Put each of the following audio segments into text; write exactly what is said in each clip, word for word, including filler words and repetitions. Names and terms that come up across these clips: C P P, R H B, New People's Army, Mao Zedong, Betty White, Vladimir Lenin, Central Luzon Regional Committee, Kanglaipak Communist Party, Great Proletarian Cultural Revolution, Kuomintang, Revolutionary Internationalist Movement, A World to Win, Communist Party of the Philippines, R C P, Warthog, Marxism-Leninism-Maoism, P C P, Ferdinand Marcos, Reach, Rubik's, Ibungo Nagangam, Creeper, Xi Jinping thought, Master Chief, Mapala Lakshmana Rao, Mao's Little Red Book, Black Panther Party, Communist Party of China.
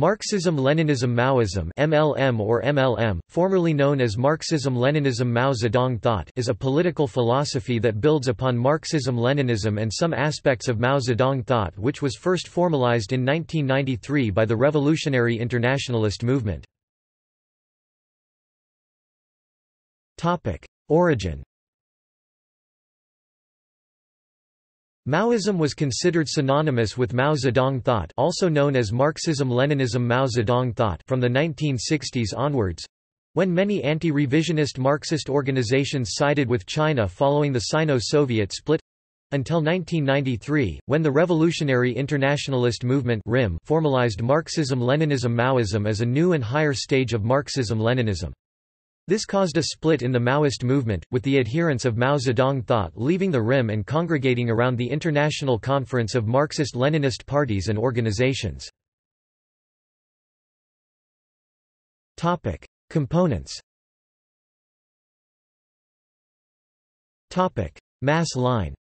Marxism-Leninism-Maoism (M L M or M L M), formerly known as Marxism-Leninism Mao Zedong thought, is a political philosophy that builds upon Marxism-Leninism and some aspects of Mao Zedong thought, which was first formalized in nineteen ninety-three by the Revolutionary Internationalist Movement. Topic: Origin. Maoism was considered synonymous with Mao Zedong thought, also known as Marxism-Leninism Mao Zedong thought, from the nineteen sixties onwards, when many anti-revisionist Marxist organizations sided with China following the Sino-Soviet split, until nineteen ninety-three, when the Revolutionary Internationalist Movement (R I M) formalized Marxism-Leninism Maoism as a new and higher stage of Marxism-Leninism. This caused a split in the Maoist movement, with the adherents of Mao Zedong thought leaving the R I M and congregating around the International Conference of Marxist-Leninist Parties and Organizations. Topic: Components. Topic: Mass line.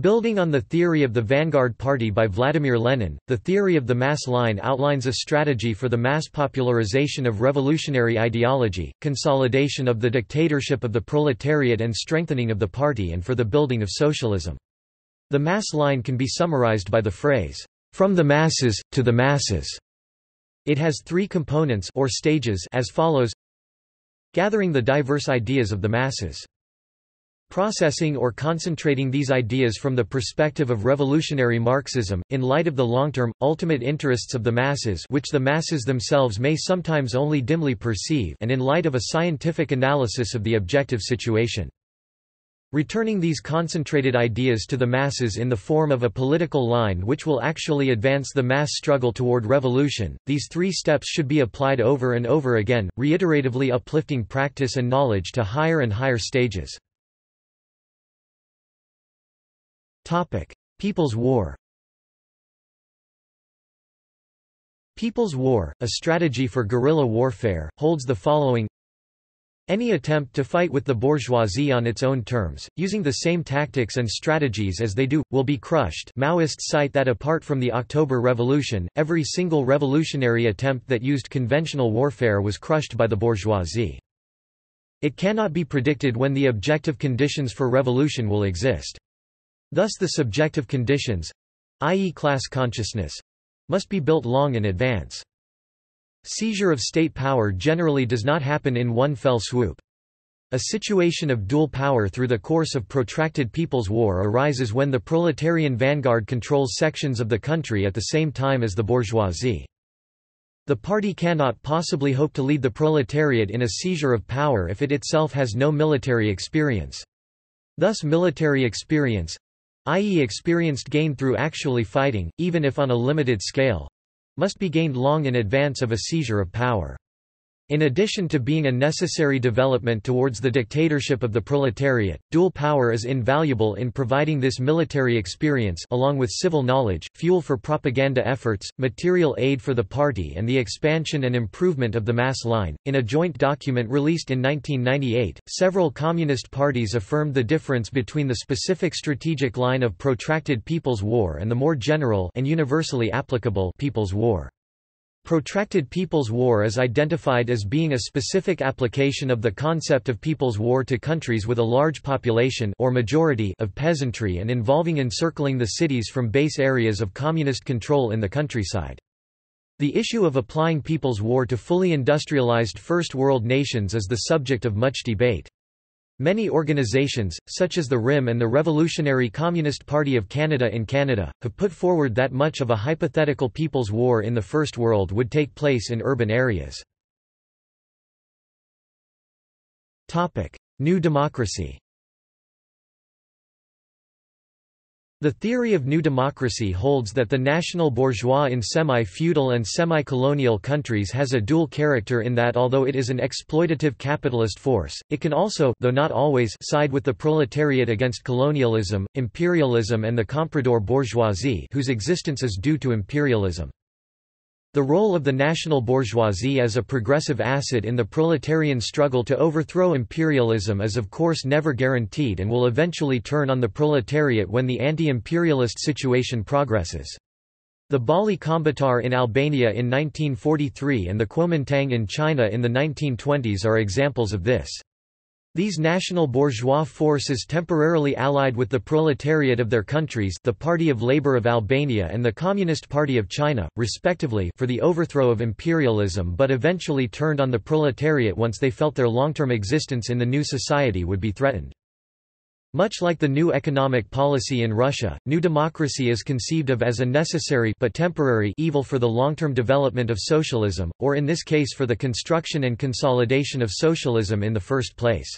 Building on the theory of the Vanguard Party by Vladimir Lenin, the theory of the mass line outlines a strategy for the mass popularization of revolutionary ideology, consolidation of the dictatorship of the proletariat and strengthening of the party, and for the building of socialism. The mass line can be summarized by the phrase, "From the masses, to the masses." It has three components or stages as follows: gathering the diverse ideas of the masses, processing or concentrating these ideas from the perspective of revolutionary Marxism, in light of the long-term, ultimate interests of the masses which the masses themselves may sometimes only dimly perceive, and in light of a scientific analysis of the objective situation. Returning these concentrated ideas to the masses in the form of a political line which will actually advance the mass struggle toward revolution. These three steps should be applied over and over again, reiteratively uplifting practice and knowledge to higher and higher stages. Topic: People's War. People's War, a strategy for guerrilla warfare, holds the following: any attempt to fight with the bourgeoisie on its own terms, using the same tactics and strategies as they do, will be crushed. Maoists cite that apart from the October Revolution, every single revolutionary attempt that used conventional warfare was crushed by the bourgeoisie. It cannot be predicted when the objective conditions for revolution will exist. Thus the subjective conditions, that is class consciousness, must be built long in advance. Seizure of state power generally does not happen in one fell swoop. A situation of dual power through the course of protracted people's war arises when the proletarian vanguard controls sections of the country at the same time as the bourgeoisie. The party cannot possibly hope to lead the proletariat in a seizure of power if it itself has no military experience. Thus military experience, that is experience gained through actually fighting, even if on a limited scale, must be gained long in advance of a seizure of power. In addition to being a necessary development towards the dictatorship of the proletariat, dual power is invaluable in providing this military experience, along with civil knowledge, fuel for propaganda efforts, material aid for the party and the expansion and improvement of the mass line. In a joint document released in nineteen ninety-eight, several communist parties affirmed the difference between the specific strategic line of protracted people's war and the more general and universally applicable people's war. Protracted People's War is identified as being a specific application of the concept of People's War to countries with a large population or majority of peasantry and involving encircling the cities from base areas of communist control in the countryside. The issue of applying People's War to fully industrialized First World nations is the subject of much debate. Many organizations, such as the R I M and the Revolutionary Communist Party of Canada in Canada, have put forward that much of a hypothetical people's war in the First World would take place in urban areas. New democracy. The theory of New Democracy holds that the national bourgeois in semi-feudal and semi-colonial countries has a dual character in that although it is an exploitative capitalist force, it can also, though not always, side with the proletariat against colonialism, imperialism and the comprador bourgeoisie whose existence is due to imperialism. The role of the national bourgeoisie as a progressive asset in the proletarian struggle to overthrow imperialism is of course never guaranteed and will eventually turn on the proletariat when the anti-imperialist situation progresses. The Bali kombatar in Albania in nineteen forty-three and the Kuomintang in China in the nineteen twenties are examples of this. These national bourgeois forces temporarily allied with the proletariat of their countries, the Party of Labour of Albania and the Communist Party of China, respectively, for the overthrow of imperialism, but eventually turned on the proletariat once they felt their long-term existence in the new society would be threatened. Much like the new economic policy in Russia, new democracy is conceived of as a necessary but temporary evil for the long-term development of socialism, or in this case for the construction and consolidation of socialism in the first place.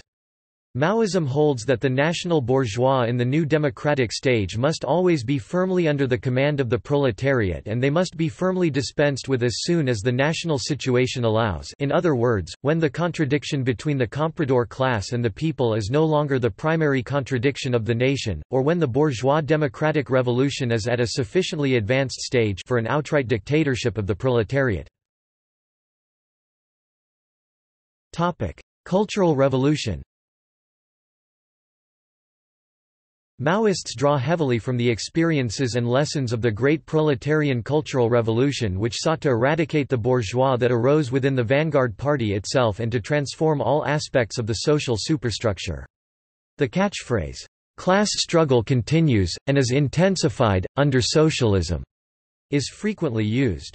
Maoism holds that the national bourgeois in the new democratic stage must always be firmly under the command of the proletariat, and they must be firmly dispensed with as soon as the national situation allows. In other words, when the contradiction between the comprador class and the people is no longer the primary contradiction of the nation, or when the bourgeois democratic revolution is at a sufficiently advanced stage for an outright dictatorship of the proletariat. Topic: Cultural Revolution. Maoists draw heavily from the experiences and lessons of the Great Proletarian Cultural Revolution, which sought to eradicate the bourgeois that arose within the vanguard party itself and to transform all aspects of the social superstructure. The catchphrase, "class struggle continues, and is intensified, under socialism," is frequently used.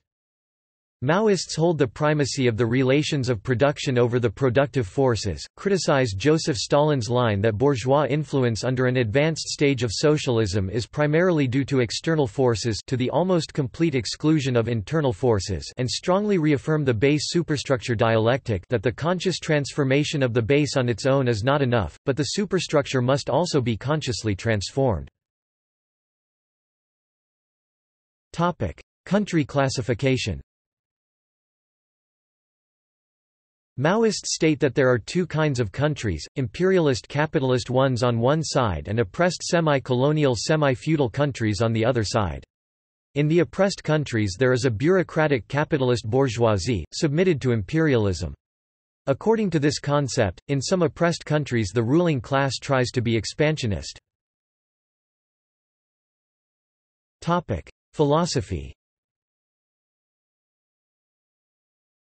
Maoists hold the primacy of the relations of production over the productive forces, criticize Joseph Stalin's line that bourgeois influence under an advanced stage of socialism is primarily due to external forces to the almost complete exclusion of internal forces, and strongly reaffirm the base-superstructure dialectic that the conscious transformation of the base on its own is not enough, but the superstructure must also be consciously transformed. Country classification. Maoists state that there are two kinds of countries, imperialist capitalist ones on one side and oppressed semi-colonial semi-feudal countries on the other side. In the oppressed countries there is a bureaucratic capitalist bourgeoisie, submitted to imperialism. According to this concept, in some oppressed countries the ruling class tries to be expansionist. Topic: Philosophy.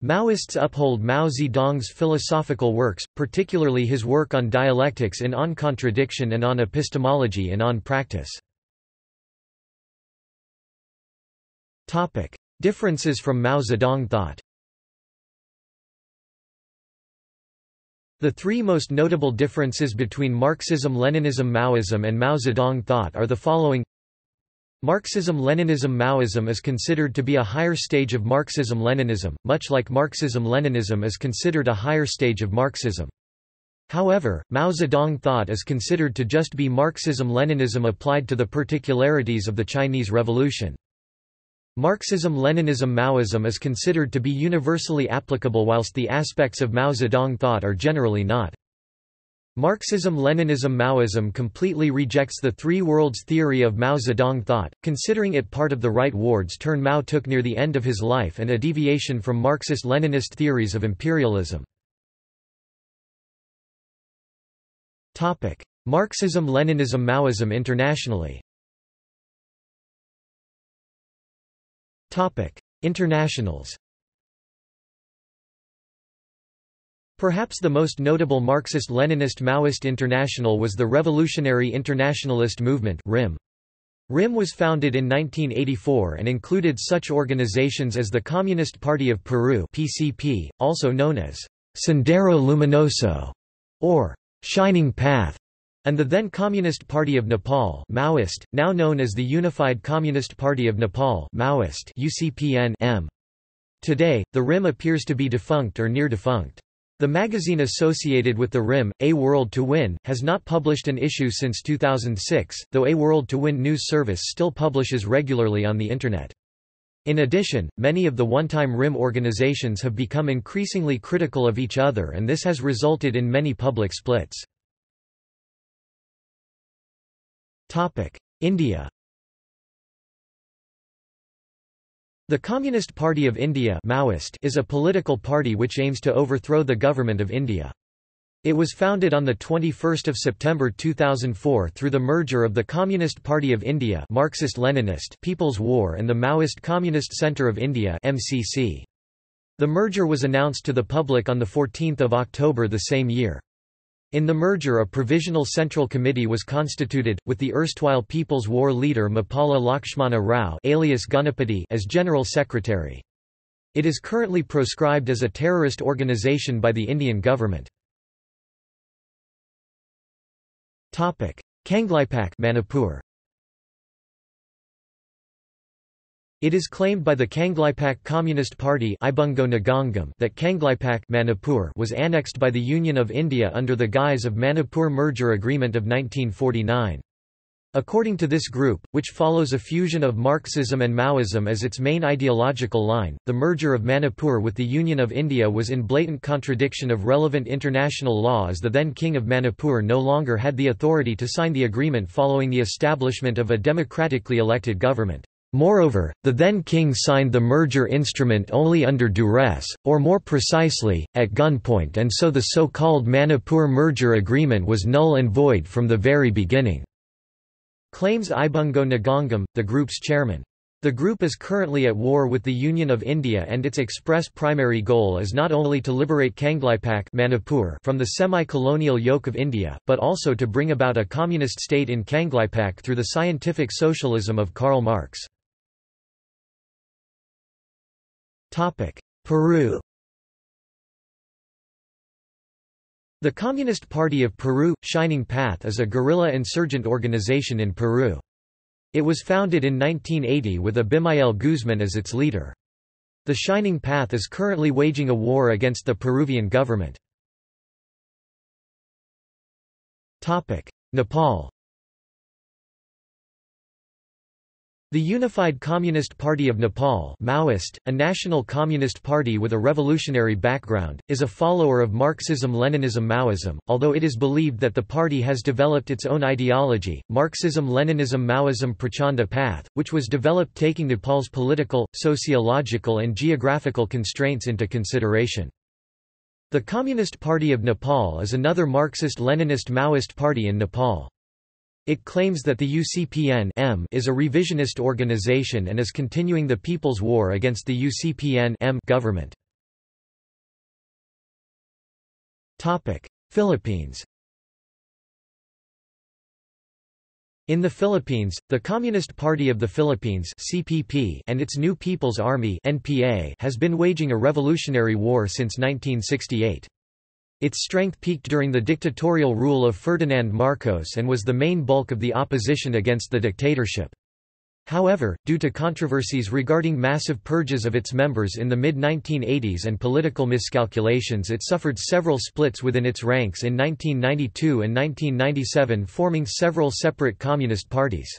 Maoists uphold Mao Zedong's philosophical works, particularly his work on dialectics in On Contradiction and on Epistemology and On Practice. Topic: Differences from Mao Zedong thought. The three most notable differences between Marxism-Leninism-Maoism and Mao Zedong thought are the following. Marxism-Leninism-Maoism is considered to be a higher stage of Marxism-Leninism, much like Marxism-Leninism is considered a higher stage of Marxism. However, Mao Zedong thought is considered to just be Marxism-Leninism applied to the particularities of the Chinese Revolution. Marxism-Leninism-Maoism is considered to be universally applicable, whilst the aspects of Mao Zedong thought are generally not. Marxism-Leninism-Maoism completely rejects the Three Worlds theory of Mao Zedong thought, considering it part of the right ward's turn Mao took near the end of his life and a deviation from Marxist-Leninist theories of imperialism. Marxism-Leninism-Maoism internationally. Internationals. Perhaps the most notable Marxist-Leninist-Maoist international was the Revolutionary Internationalist Movement (R I M). R I M was founded in nineteen eighty-four and included such organizations as the Communist Party of Peru (P C P), also known as Sendero Luminoso or Shining Path, and the then Communist Party of Nepal (Maoist), now known as the Unified Communist Party of Nepal (Maoist) U C P N M. Today, the R I M appears to be defunct or near defunct. The magazine associated with the R I M, A World to Win, has not published an issue since two thousand six, though A World to Win news service still publishes regularly on the Internet. In addition, many of the one-time R I M organizations have become increasingly critical of each other, and this has resulted in many public splits. India. The Communist Party of India (Maoist) is a political party which aims to overthrow the government of India. It was founded on the twenty-first of September two thousand four through the merger of the Communist Party of India (Marxist-Leninist) People's War and the Maoist Communist Centre of India (M C C). The merger was announced to the public on the fourteenth of October the same year. In the merger, a provisional central committee was constituted with the erstwhile People's War leader Mapala Lakshmana Rao, alias Gunapati, as general secretary. It is currently proscribed as a terrorist organization by the Indian government. Topic: Kanglaipak, Manipur. It is claimed by the Kanglaipak Communist Party (Ibungo Nagangam) that Kanglaipak, Manipur, was annexed by the Union of India under the guise of Manipur Merger Agreement of nineteen forty-nine. According to this group, which follows a fusion of Marxism and Maoism as its main ideological line, the merger of Manipur with the Union of India was in blatant contradiction of relevant international law, as the then King of Manipur no longer had the authority to sign the agreement following the establishment of a democratically elected government. Moreover, the then King signed the merger instrument only under duress, or more precisely, at gunpoint, and so the so-called Manipur merger agreement was null and void from the very beginning. Claims Ibungo Nagangam, the group's chairman. The group is currently at war with the Union of India, and its express primary goal is not only to liberate Kanglaipak, Manipur from the semi-colonial yoke of India, but also to bring about a communist state in Kanglaipak through the scientific socialism of Karl Marx. Peru. The Communist Party of Peru, Shining Path, is a guerrilla insurgent organization in Peru. It was founded in nineteen eighty with Abimael Guzmán as its leader. The Shining Path is currently waging a war against the Peruvian government. Nepal. The Unified Communist Party of Nepal (Maoist), a national communist party with a revolutionary background, is a follower of Marxism-Leninism-Maoism, although it is believed that the party has developed its own ideology, Marxism-Leninism-Maoism Prachanda Path, which was developed taking Nepal's political, sociological and geographical constraints into consideration. The Communist Party of Nepal is another Marxist-Leninist-Maoist party in Nepal. It claims that the U C P N M is a revisionist organization and is continuing the People's War against the U C P N M government. Philippines. In the Philippines, the Communist Party of the Philippines (C P P) and its New People's Army (N P A) has been waging a revolutionary war since nineteen sixty-eight. Its strength peaked during the dictatorial rule of Ferdinand Marcos and was the main bulk of the opposition against the dictatorship. However, due to controversies regarding massive purges of its members in the mid nineteen eighties and political miscalculations, it suffered several splits within its ranks in nineteen ninety-two and nineteen ninety-seven, forming several separate communist parties.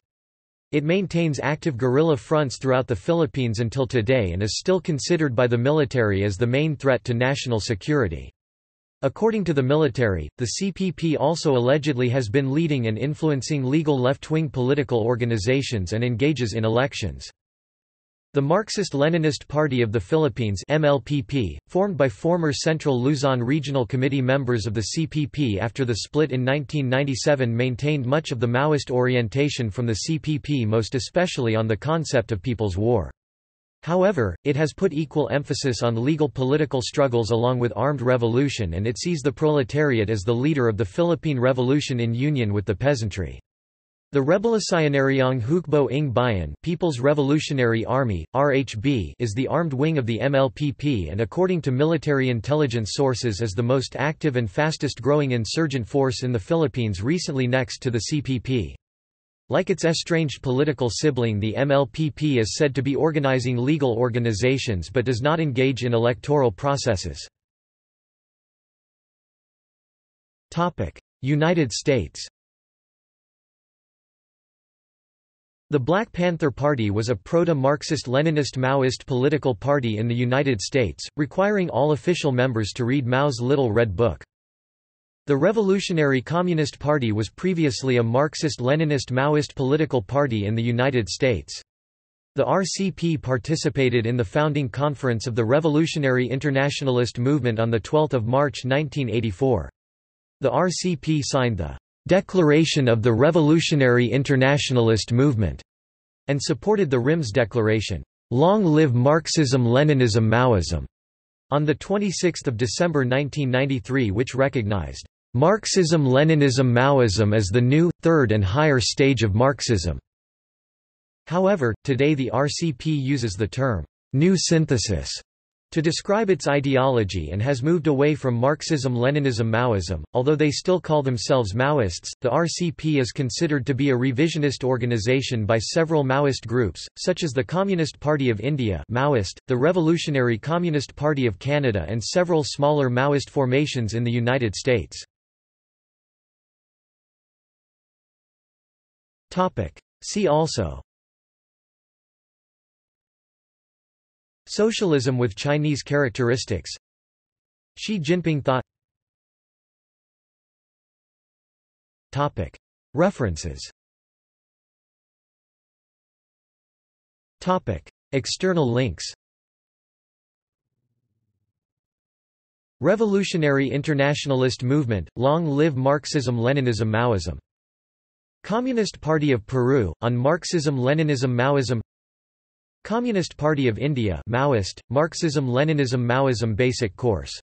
It maintains active guerrilla fronts throughout the Philippines until today and is still considered by the military as the main threat to national security. According to the military, the C P P also allegedly has been leading and influencing legal left-wing political organizations and engages in elections. The Marxist-Leninist Party of the Philippines (M L P P), formed by former Central Luzon Regional Committee members of the C P P after the split in nineteen ninety-seven, maintained much of the Maoist orientation from the C P P, most especially on the concept of People's War. However, it has put equal emphasis on legal political struggles along with armed revolution, and it sees the proletariat as the leader of the Philippine Revolution in union with the peasantry. The Revolucionariong Hukbo ng Bayan (People's Revolutionary Army, R H B) is the armed wing of the M L P P and, according to military intelligence sources, is the most active and fastest-growing insurgent force in the Philippines recently, next to the C P P. Like its estranged political sibling, the M L P P is said to be organizing legal organizations but does not engage in electoral processes. United States. The Black Panther Party was a proto-Marxist-Leninist-Maoist political party in the United States, requiring all official members to read Mao's Little Red Book. The Revolutionary Communist Party was previously a Marxist-Leninist-Maoist political party in the United States. The R C P participated in the founding conference of the Revolutionary Internationalist Movement on twelve March nineteen eighty-four. The R C P signed the Declaration of the Revolutionary Internationalist Movement and supported the R I M's declaration, "Long live Marxism-Leninism-Maoism," on the twenty-sixth of December nineteen ninety-three, which recognized Marxism-Leninism-Maoism as the new, third and higher stage of Marxism. However, today the R C P uses the term "new synthesis" to describe its ideology and has moved away from Marxism-Leninism-Maoism. Although they still call themselves Maoists, the R C P is considered to be a revisionist organization by several Maoist groups, such as the Communist Party of India (Maoist), the Revolutionary Communist Party of Canada, and several smaller Maoist formations in the United States. Topic: See also Socialism with Chinese characteristics, Xi Jinping thought. Topic: References. Topic: External links. Revolutionary Internationalist Movement, Long Live Marxism-Leninism-Maoism. Communist Party of Peru, on Marxism-Leninism-Maoism. Communist Party of India (Maoist), Marxism-Leninism-Maoism Basic Course.